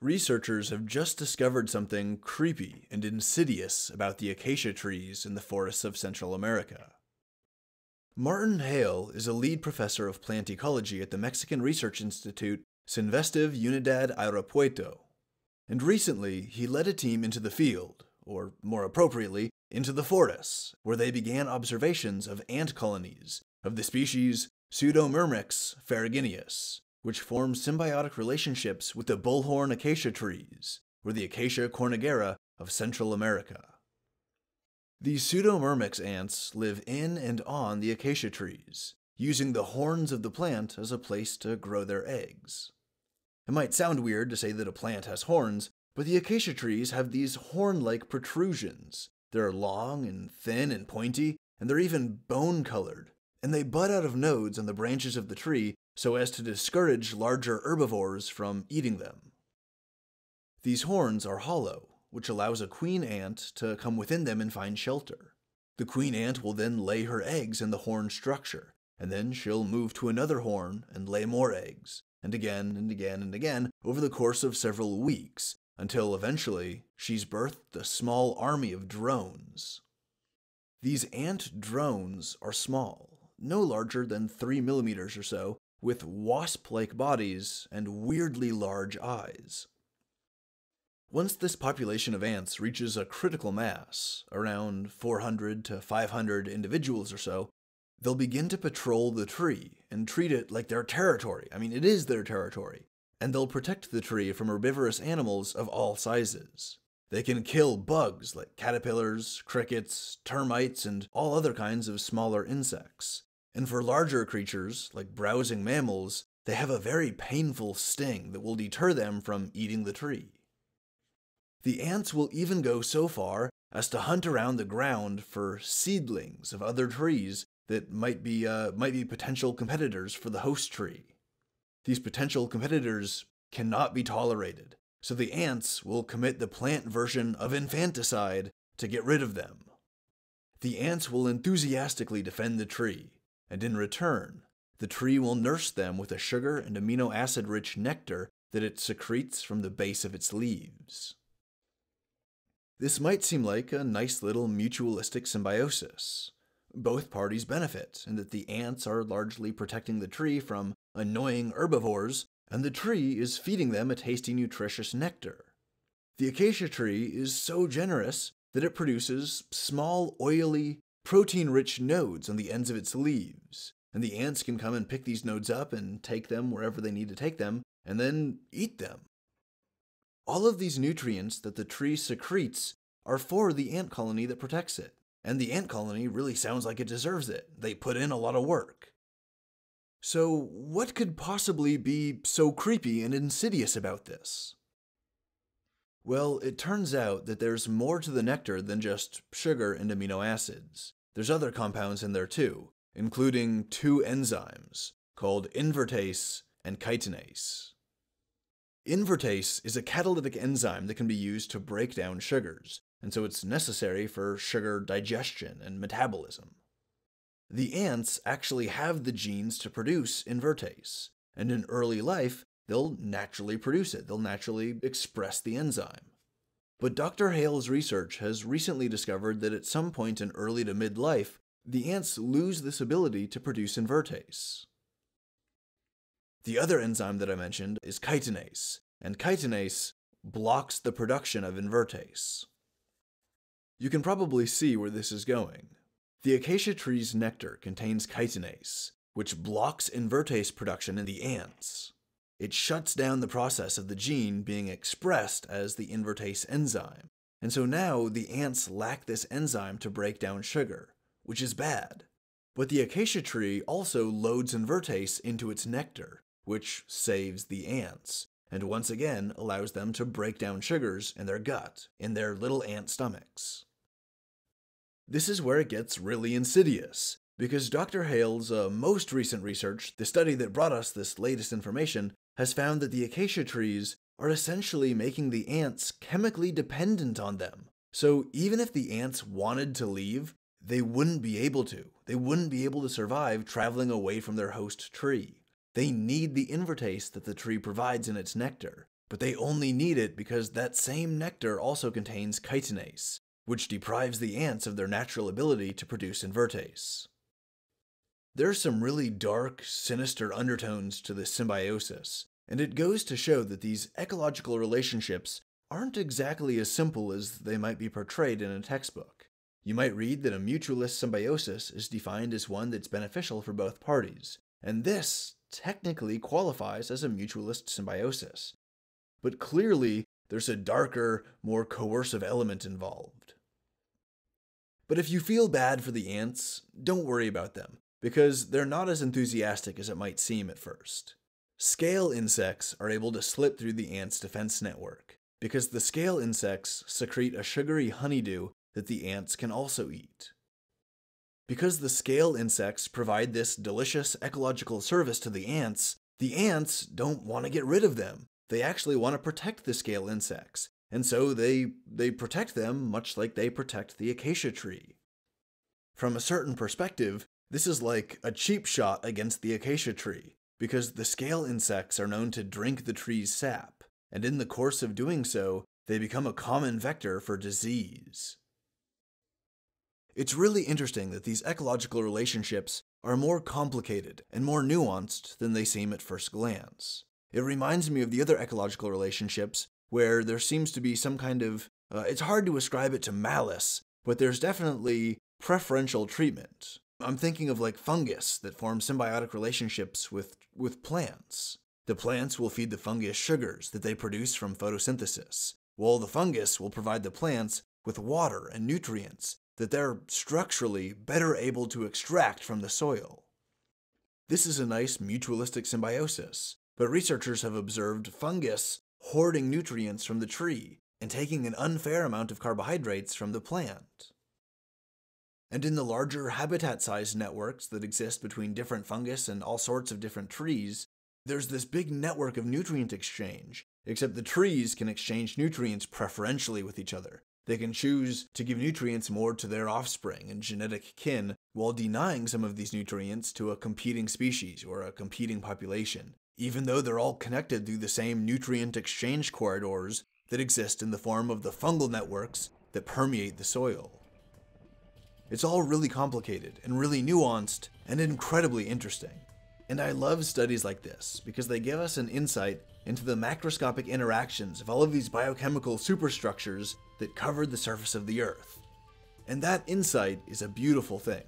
researchers have just discovered something creepy and insidious about the acacia trees in the forests of Central America. Martin Hale is a lead professor of plant ecology at the Mexican research institute Cinvestav Unidad Irapuato, and recently he led a team into the field, or more appropriately, into the forests, where they began observations of ant colonies of the species Pseudomyrmex ferrugineus, which forms symbiotic relationships with the bullhorn acacia trees, or the Acacia cornigera of Central America. These pseudomyrmex ants live in and on the acacia trees, using the horns of the plant as a place to grow their eggs. It might sound weird to say that a plant has horns, but the acacia trees have these horn-like protrusions. They're long and thin and pointy, and they're even bone-colored, and they bud out of nodes on the branches of the tree so as to discourage larger herbivores from eating them. These horns are hollow, which allows a queen ant to come within them and find shelter. The queen ant will then lay her eggs in the horn structure, and then she'll move to another horn and lay more eggs, and again and again and again over the course of several weeks, until eventually she's birthed a small army of drones. These ant drones are small, no larger than 3 millimeters or so, with wasp-like bodies and weirdly large eyes. Once this population of ants reaches a critical mass, around 400 to 500 individuals or so, they'll begin to patrol the tree and treat it like their territory. I mean, it is their territory. And they'll protect the tree from herbivorous animals of all sizes. They can kill bugs like caterpillars, crickets, termites, and all other kinds of smaller insects. And for larger creatures, like browsing mammals, they have a very painful sting that will deter them from eating the tree. The ants will even go so far as to hunt around the ground for seedlings of other trees that might be potential competitors for the host tree. These potential competitors cannot be tolerated, so the ants will commit the plant version of infanticide to get rid of them. The ants will enthusiastically defend the tree, and in return, the tree will nurse them with a sugar and amino acid-rich nectar that it secretes from the base of its leaves. This might seem like a nice little mutualistic symbiosis. Both parties benefit in that the ants are largely protecting the tree from annoying herbivores, and the tree is feeding them a tasty, nutritious nectar. The acacia tree is so generous that it produces small, oily, protein-rich nodes on the ends of its leaves, and the ants can come and pick these nodes up and take them wherever they need to take them, and then eat them. All of these nutrients that the tree secretes are for the ant colony that protects it. And the ant colony really sounds like it deserves it. They put in a lot of work. So what could possibly be so creepy and insidious about this? Well, it turns out that there's more to the nectar than just sugar and amino acids. There's other compounds in there too, including two enzymes called invertase and chitinase. Invertase is a catalytic enzyme that can be used to break down sugars, and so it's necessary for sugar digestion and metabolism. The ants actually have the genes to produce invertase, and in early life, they'll naturally produce it. They'll naturally express the enzyme. But Dr. Hale's research has recently discovered that at some point in early to mid-life, the ants lose this ability to produce invertase. The other enzyme that I mentioned is chitinase, and chitinase blocks the production of invertase. You can probably see where this is going. The acacia tree's nectar contains chitinase, which blocks invertase production in the ants. It shuts down the process of the gene being expressed as the invertase enzyme, and so now the ants lack this enzyme to break down sugar, which is bad. But the acacia tree also loads invertase into its nectar, which saves the ants, and once again allows them to break down sugars in their gut, in their little ant stomachs. This is where it gets really insidious, because Dr. Hale's most recent research, the study that brought us this latest information, has found that the acacia trees are essentially making the ants chemically dependent on them. So even if the ants wanted to leave, they wouldn't be able to. They wouldn't be able to survive traveling away from their host tree. They need the invertase that the tree provides in its nectar, But they only need it because that same nectar also contains chitinase, which deprives the ants of their natural ability to produce invertase. There's some really dark, sinister undertones to this symbiosis, and it goes to show that these ecological relationships aren't exactly as simple as they might be portrayed in a textbook. You might read that a mutualist symbiosis is defined as one that's beneficial for both parties, and this technically qualifies as a mutualist symbiosis. But clearly, there's a darker, more coercive element involved. But if you feel bad for the ants, don't worry about them, because they're not as enthusiastic as it might seem at first. Scale insects are able to slip through the ants' defense network, because the scale insects secrete a sugary honeydew that the ants can also eat. Because the scale insects provide this delicious ecological service to the ants don't want to get rid of them. They actually want to protect the scale insects, and so they protect them much like they protect the acacia tree. From a certain perspective, this is like a cheap shot against the acacia tree, because the scale insects are known to drink the tree's sap, and in the course of doing so, they become a common vector for disease. It's really interesting that these ecological relationships are more complicated and more nuanced than they seem at first glance. It reminds me of the other ecological relationships where there seems to be some kind of, it's hard to ascribe it to malice, but there's definitely preferential treatment. I'm thinking of like fungus that form symbiotic relationships with plants. The plants will feed the fungus sugars that they produce from photosynthesis, while the fungus will provide the plants with water and nutrients that they're structurally better able to extract from the soil. This is a nice mutualistic symbiosis. But researchers have observed fungus hoarding nutrients from the tree and taking an unfair amount of carbohydrates from the plant. And in the larger habitat-sized networks that exist between different fungus and all sorts of different trees, there's this big network of nutrient exchange, except the trees can exchange nutrients preferentially with each other. They can choose to give nutrients more to their offspring and genetic kin while denying some of these nutrients to a competing species or a competing population, even though they're all connected through the same nutrient exchange corridors that exist in the form of the fungal networks that permeate the soil. It's all really complicated and really nuanced and incredibly interesting. And I love studies like this because they give us an insight into the macroscopic interactions of all of these biochemical superstructures that cover the surface of the Earth. And that insight is a beautiful thing.